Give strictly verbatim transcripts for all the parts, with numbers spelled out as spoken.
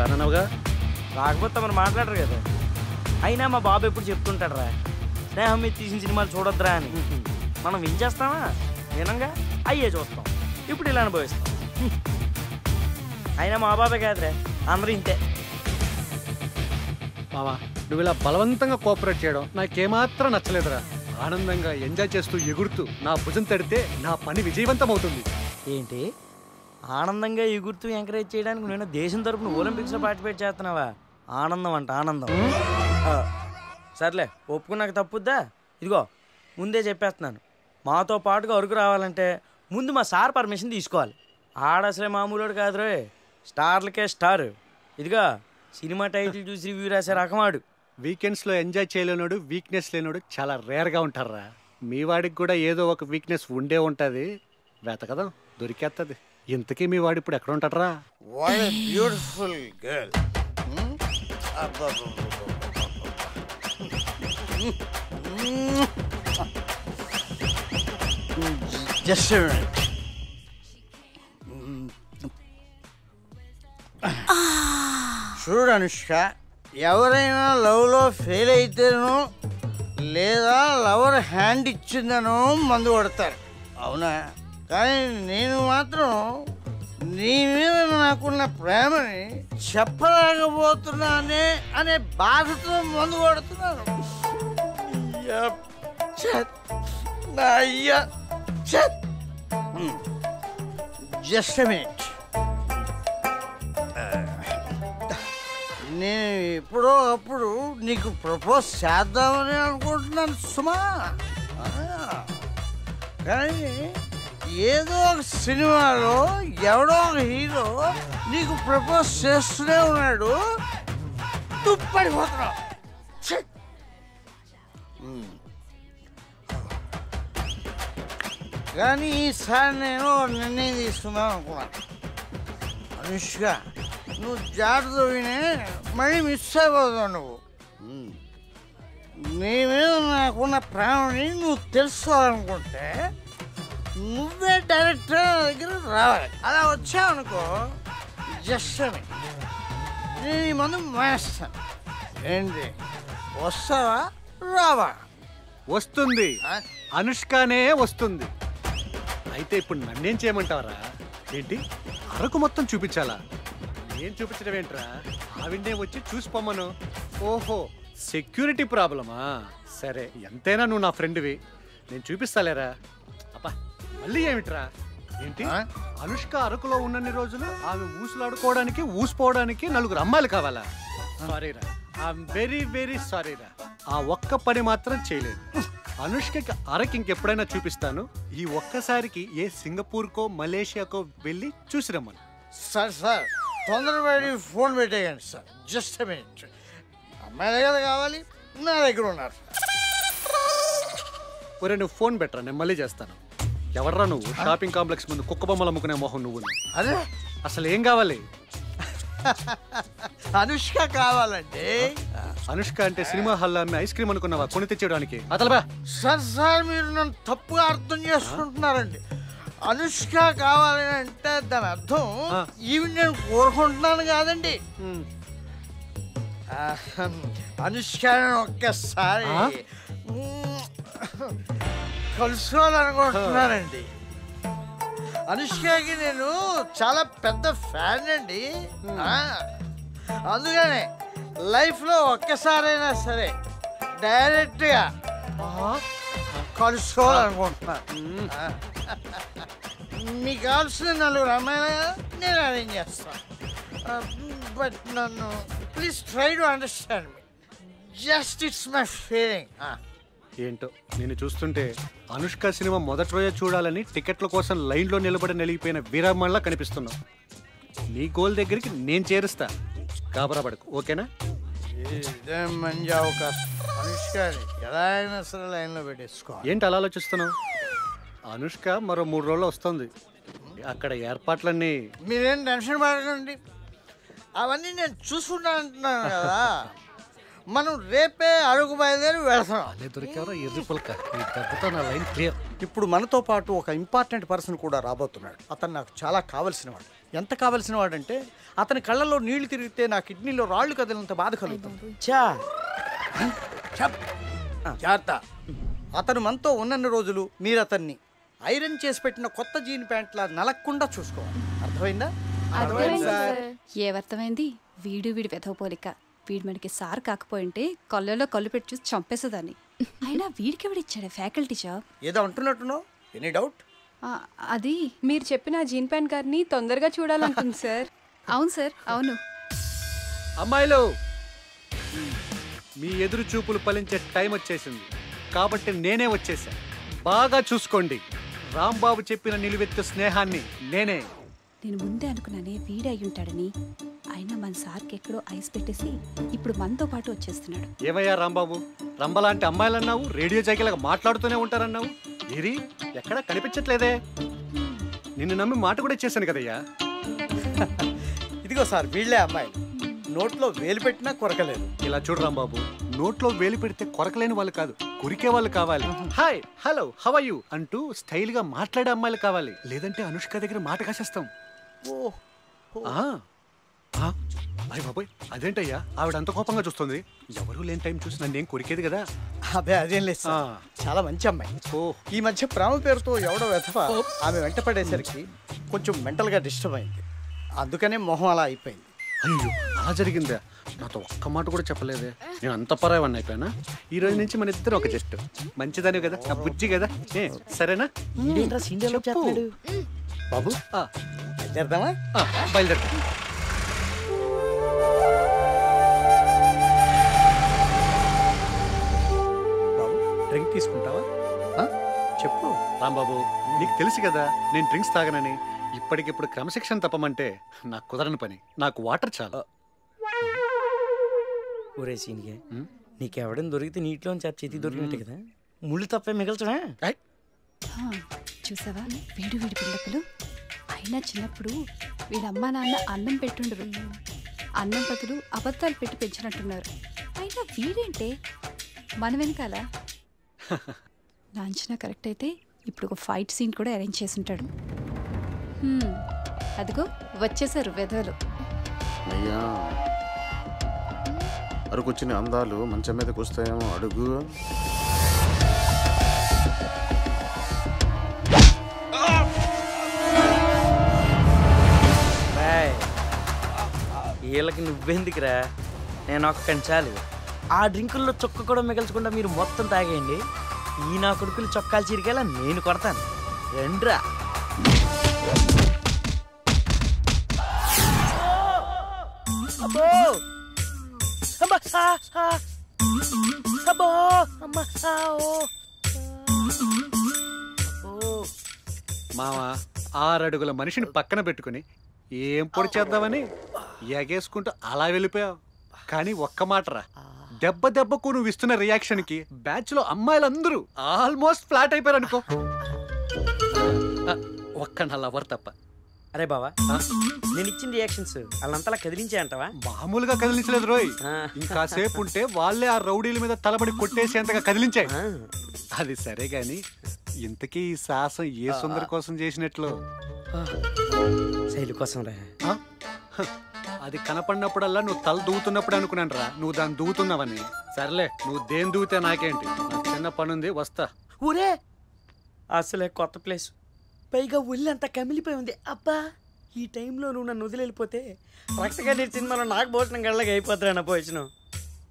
రానవగా రాకపోతే తమరు మాట్లాడరు కదా. అయినా మా బాబు ఎప్పుడు చెప్తుంటాడు రా, స్నేహం మీద తీసిన సినిమాలు చూడొద్దురా అని. మనం ఏం చేస్తామా, వినంగా అయ్యే చూస్తాం, ఇప్పుడు ఇలా అనుభవిస్తాం. అయినా మా బాబే కాదురా అందరూ ఇంతే. బావా నువ్వు ఇలా బలవంతంగా కోఆపరేట్ చేయడం నాకేమాత్రం నచ్చలేదురా. ఆనందంగా ఎంజాయ్ చేస్తూ ఎగురుతూ నా భుజం తడితే నా పని విజయవంతం అవుతుంది. ఏంటి ఆనందంగా ఎగురుతూ ఎంకరేజ్ చేయడానికి నేను దేశం తరపున ఒలింపిక్స్లో పార్టిసిపేట్ చేస్తున్నావా? ఆనందం అంట ఆనందం. సర్లే ఒప్పుకున్నాక తప్పుద్దా? ఇదిగో ముందే చెప్పేస్తున్నాను, మాతో పాటుగా అరుకు రావాలంటే ముందు మా సార్ పర్మిషన్ తీసుకోవాలి. ఆడసలే మామూలు కాదురే, స్టార్లకే స్టార్. ఇదిగా సినిమా టైటిల్ చూసి రివ్యూ రాసే రకమాడు. వీకెండ్స్లో ఎంజాయ్ చేయలేనోడు, వీక్నెస్ లేనోడు చాలా రేర్గా ఉంటారా? మీ వాడికి కూడా ఏదో ఒక వీక్నెస్ ఉండే ఉంటుంది, వెతకదాం దొరికేస్తుంది. ఇంతకీ మీ వాడు ఇప్పుడు ఎక్కడ ఉంటాడరా? What a beautiful girl. Just a minute. చూడు అనుష్క, ఎవరైనా లవ్లో ఫెయిల్ అయితేనో లేదా లవర్ హ్యాండ్ ఇచ్చిందనో మందు కొడతారు అవునా? కానీ నేను మాత్రం నీ మీద నాకున్న ప్రేమని చెప్పలేకపోతున్నానే అనే బాధతో మందు కొడుతున్నాను. అయ్యా జస్ట్ ఏ మినిట్. నేను ఎప్పుడో అప్పుడు నీకు ప్రపోజ్ చేద్దామని అనుకుంటున్నాను సుమా, కానీ ఏదో ఒక సినిమాలో ఎవడో ఒక హీరో నీకు ప్రపోజ్ చేస్తూనే ఉన్నాడు, తుప్పడిపోతున్నావు. కానీ ఈసారి నేను నిర్ణయం తీసుకుందాం అనుకున్నాను. అనుష్క నువ్వు జాగ్రత్త వినే మళ్ళీ మిస్ అయిపోతావు. నువ్వు నీ మీద నాకున్న ప్రేమని నువ్వు తెలుసుకోవాలనుకుంటే నువ్వే డైరెక్ట్గా నా దగ్గర రావాలి. అలా వచ్చావనుకో జస్ట్ అని నేను ఈ మందు మానేస్తాను. ఏంటి వస్తావా రావా? వస్తుంది, అనుష్కనే వస్తుంది. అయితే ఇప్పుడు నన్నేం చేయమంటావరా? ఏంటి అరకు మొత్తం చూపించాలా? ఏం చూపించడం ఏంట్రా, ఆవిడే వచ్చి చూసిపోమ్మను. ఓహో సెక్యూరిటీ ప్రాబ్లమా? సరే ఎంతైనా నువ్వు నా ఫ్రెండ్వి, నేను చూపిస్తాలేరా. అబ్బా మళ్ళీ ఏమిట్రా? ఏంటి అనుష్క అరకులో ఉన్నన్ని రోజులు ఆమె ఊసులాడుకోవడానికి ఊసిపోవడానికి నలుగురు అమ్మాయిలు కావాలా? సారీరా, ఐఎమ్ వెరీ వెరీ సారీరా, ఆ ఒక్క పని మాత్రం చేయలేదు. అనుష్కకి అరకు ఇంకెప్పుడైనా చూపిస్తాను, ఈ ఒక్కసారికి ఏ సింగపూర్కో మలేషియాకో వెళ్ళి చూసిరమ్మను. సార్ సార్ తొందరపడి ఫోన్ పెట్టేయండి సార్, జస్ట్ ఏ మినిట్. అమ్మాయి దగ్గర కావాలి, నా దగ్గర ఉన్నారు. ఒరే నువ్వు ఫోన్ పెట్టరా, నేను మళ్ళీ చేస్తాను. ఎవర్రా నువ్వు? షాపింగ్ కాంప్లెక్స్ ముందు కుక్క బొమ్మలు అమ్ముకునే మొహం నువ్వు. అదే అసలు ఏం కావాలి? అనుష్క కావాలంటే. అనుష్క అంటే సినిమా హాల్లో అమ్మే ఐస్ క్రీమ్ అనుకున్నావా కొని తెచ్చేయడానికి? అతలబా సార్ సార్ మీరు నన్ను తప్పుగా అర్థం చేసుకుంటున్నారండి. అనుష్క కావాలని అంటే దాని అర్థం ఈవిడ నేను కోరుకుంటున్నాను కాదండి. అనుష్క ఒక్కసారి కలుసుకోవాలనుకుంటున్నానండి. అనుష్కకి నేను చాలా పెద్ద ఫ్యాన్ అండి. అందుకనే లైఫ్లో ఒక్కసారైనా సరే డైరెక్ట్గా కలుసుకోవాలనుకుంటున్నాను. మీకు కావాల్సిన నలుగురు అమ్మాయిలుగా నేను అరేంజ్ చేస్తాను. బట్ నన్ను please try to understand me, just it's my feeling. ఏంటో నేను చూస్తుంటే అనుష్క సినిమా మొదటి రోజే చూడాలని టికెట్ల కోసం లైన్లో నిలబడి నలిగిపోయిన వీరామణిలా కనిపిస్తున్నావు. నీ గోల్ దగ్గరికి నేను చేరుస్తా, గాబరా పడకు, ఓకేనా? ఇదే మంచి అవకాశం, అనుష్కని ఎలా అయినా సరే లైన్లో పెట్టేసుకో. ఏంటి అలా ఆలోచిస్తున్నావు? అనుష్క మరో మూడు రోజులు వస్తుంది, అక్కడ ఏర్పాట్లన్నీ. మీరేం టెన్షన్ పడకండి, అవన్నీ నేను చూసుకుంటా అంటున్నాను కదా. మనం రేపే అడుగు బయలుదేరి వెళ్తాం. దొరికారా ఎర్రి పుల్క, ఈ దెబ్బతో నా లైన్ క్లియర్. ఇప్పుడు మనతో పాటు ఒక ఇంపార్టెంట్ పర్సన్ కూడా రాబోతున్నాడు. అతను నాకు చాలా కావాల్సినవాడు. ఎంత కావాల్సినవాడు అంటే అతని కళ్ళల్లో నీళ్లు తిరిగితే నా కిడ్నీలో రాళ్ళు కదిలినంత బాధ కలుగుతుంది. జాగ్రత్త, అతను మనతో ఉన్నన్ని రోజులు మీరు అతన్ని ఐరన్ చేసి పెట్టిన కొత్త జీన్ ప్యాంట్లా నలక్కుండా చూసుకోవాలి. అర్థమైందా? ఏమర్థమైంది? వీడు వీడి వెతకపోలిక. వీడు మనకి సార్ కాకపోయింటే కళ్ళలో కళ్ళు పెట్టి చూసి చంపేసేదాన్ని. అయినా వీడికి ఎవడిచ్చాడు ఫ్యాకల్టీ జాబ్? ఏదో అంటున్నట్టునో, ఎనీ డౌట్? అది మీరు చెప్పిన జీన్ ప్యాంట్ గారిని తొందరగా చూడాలనుకుంది సార్. అవును సార్, అవును. అమ్మాయిలో మీ ఎదురు చూపులు ఫలించే టైం వచ్చేసింది కాబట్టి నేనే వచ్చేసాను. బాగా చూసుకోండి. రాంబాబు చెప్పిన నిలువెత్తు స్నేహాన్ని నేనే. నేను ముందే అనుకున్నానే వీడే అయి ఉంటాడని. అయినా మన సార్కి ఎక్కడో ఐస్ పెట్టేసి ఇప్పుడు మనతో పాటు వచ్చేస్తున్నాడు. ఏమయ్యా రాంబాబు, రంబలాంటి అమ్మాయిలన్నావు, రేడియో జైకిలాగా మాట్లాడుతూనే ఉంటారన్నావు, ఏరి ఎక్కడా కనిపించట్లేదే. నిన్ను నమ్మి మాట కూడా ఇచ్చేసాను కదయ్యా. ఇదిగో సార్ వీళ్ళే అమ్మాయి. నోట్లో వేలు పెట్టినా కొరకలేదు. ఇలా చూడు రాంబాబు, నోట్లో వేలు పెడితే కొరకలేని వాళ్ళు కాదు, కొరికే వాళ్ళు కావాలి. Hi, hello, how are you అంటూ స్టైల్గా మాట్లాడే అమ్మాయిలు కావాలి. లేదంటే అనుష్క దగ్గర మాట కాసేస్తాం. అయ్య బాబాయ్, అదేంటయ్యా ఆవిడ అంత కోపంగా చూస్తుంది? ఎవరు లేని టైం చూసి నన్ను ఏం కొరికేది కదా. అబ్బే అదేం లేదు, చాలా మంచి అమ్మాయి. ఈ మధ్య ప్రేమ పేరుతో ఎవడో వెధవ ఆమె వెంట పడేసరికి కొంచెం మెంటల్గా డిస్టర్బ్ అయింది. అందుకనే మొహం అలా అయిపోయింది. అయ్యో అలా జరిగిందా? నాతో ఒక్క మాట కూడా చెప్పలేదే. నేను అంత పరాయవాన్ని అయిపోయానా? ఈ రోజు నుంచి మన ఇద్దరు ఒక జస్ట్. మంచిదని కదా, నా బుజ్జి కదా. సరేనా బాబు? బయలుదేరదామా? బయలుదేరదాం. డ్రింక్ తీసుకుంటావా? చెప్పు రాంబాబు, నీకు తెలుసు కదా నేను డ్రింక్స్ తాగనని. ఇప్పటికిప్పుడు క్రమశిక్షణ తప్పమంటే నాకు కుదరని పని. నాకు వాటర్ చాలా. ఒరే సీనియా, నీకెవడని దొరికితే నీటిలో చేతి దొరికినట్టు కదా. ముళ్ళు తప్పే మిగల్చడా? చూసావా వేడి వేడి పిల్లలు. అయినా చిన్నప్పుడు వీళ్ళమ్మా నాన్న అన్నం పెట్టుండరు, అన్నం బదులు అబద్ధాలు పెట్టి పెంచినట్టున్నారు. అయినా వీడేంటే మన వెనకాల. నా అంచనా కరెక్ట్ అయితే ఇప్పుడు ఒక ఫైట్ సీన్ కూడా అరేంజ్ చేసి ఉంటాడు. అదిగో వచ్చేసారు వెధవలు. అయ్యా అరకొచ్చిన అందాలు మంచం మీదకి వస్తాయేమో అడుగు. వీళ్ళకి నువ్వెందుకురా, నేను ఒక కంచాలి. ఆ డ్రింకుల్లో చొక్క కూడా మిగల్చకుండా మీరు మొత్తం తాగేయండి. ఈ నా కొడుకులు చొక్కాలు చిరికేలా నేను కొడతాను. రెండ్రా మావా. ఆరడుగుల మనిషిని పక్కన పెట్టుకుని ఏం పొడి చేద్దామని ఎగేసుకుంటూ అలా వెళ్ళిపోయావు. కానీ ఒక్క మాటరా, దెబ్బ దెబ్బకు నువ్వు ఇస్తున్న రియాక్షన్ కి బ్యాచ్ లో అమ్మాయిలందరూ ఆల్మోస్ట్ ఫ్లాట్ అయిపోయారు అనుకో. ఒక్క నా లవర్ తప్ప. అరే బావా, నేను ఇచ్చిన రియాక్షన్స్ వాళ్ళంతలా కదిలించే అంటావా? మామూలుగా కదిలించలేదు రోయ్. ఇంకాసేపు ఉంటే వాళ్ళే ఆ రౌడీల మీద తలబడి కొట్టేసేంతగా కదిలించాయి. అది సరే గాని ఇంతకీ ఈ సాహసం ఏ సుందర కోసం చేసినట్లు? శైలి కోసం రా. అది కనపడినప్పుడల్లా నువ్వు తల దూగుతున్నప్పుడు అనుకున్నాను రా నువ్వు దాన్ని దూగుతున్నావని. సర్లే నువ్వు దేని దూగితే నాకేంటి, చిన్న పనుంది వస్తా. ఊరే అసలే కొత్త ప్లేస్, పైగా ఒళ్ళంతా కమిలిపోయి ఉంది. అబ్బా ఈ టైంలో నువ్వు నన్ను వదిలిపోతే రక్తగారి సినిమాలో నాకు భోజనం గళ్ళగా అయిపోద్రా. నా భోజనం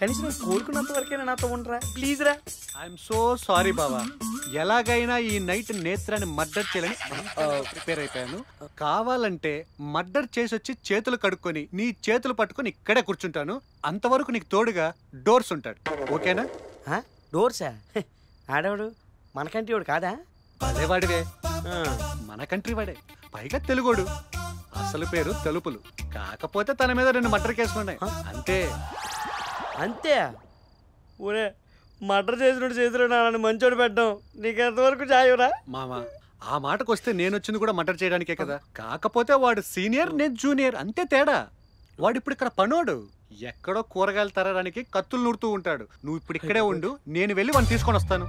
కనీసం కోరుకున్నంత వరకైనా నాతో ఉండరా ప్లీజ్ రా. ఐఎమ్ సో సారీ బాబా, ఎలాగైనా ఈ నైట్ నేత్రాన్ని మర్డర్ చేయాలని ప్రిపేర్ అయిపోయాను. కావాలంటే మర్డర్ చేసి వచ్చి చేతులు కడుక్కొని నీ చేతులు పట్టుకొని ఇక్కడే కూర్చుంటాను. అంతవరకు నీకు తోడుగా డోర్స్ ఉంటాడు, ఓకేనా? డోర్సా? ఆడవాడు మన కంట్రీ వాడు కాదా? అదేవాడివే, మన కంట్రీ వాడే, పైగా తెలుగోడు. అసలు పేరు తలుపులు, కాకపోతే తన మీద రెండు మర్డర్ కేసులు ఉన్నాయి అంతే. అంతే? ఊరే మర్డర్ చేసినోడు చేతులు నాలని మంచోడు పెట్టడం నీకు ఎంతవరకు జాయురా మామా? ఆ మాటకు వస్తే నేను వచ్చింది కూడా మర్డర్ చేయడానికే కదా. కాకపోతే వాడు సీనియర్, నేను జూనియర్, అంతే తేడా. వాడు ఇప్పుడు ఇక్కడ పనోడు, ఎక్కడో కూరగాయలు తరడానికి కత్తులు నూరుతూ ఉంటాడు. నువ్వు ఇప్పుడు ఇక్కడే ఉండు, నేను వెళ్ళి వాడిని తీసుకొని వస్తాను.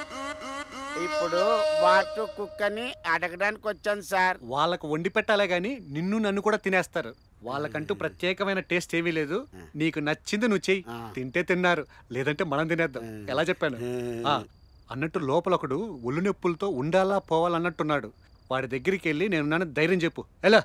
ఇప్పుడు వాటు కుక్కని అడగడానికి వచ్చాను సార్. వాళ్ళకు వండి పెట్టాలే గాని నిన్ను నన్ను కూడా తినేస్తారు. వాళ్ళకంటూ ప్రత్యేకమైన టేస్ట్ ఏమీ లేదు. నీకు నచ్చింది నువ్వు చెయ్యి, తింటే తిన్నారు, లేదంటే మనం తినేద్దాం. ఎలా చెప్పాను? అన్నట్టు లోపల ఒకడు ఒళ్ళు నొప్పులతో ఉండాలా పోవాలన్నట్టున్నాడు. వాడి దగ్గరికి వెళ్ళి నేనున్నాను ధైర్యం చెప్పు. ఎలా?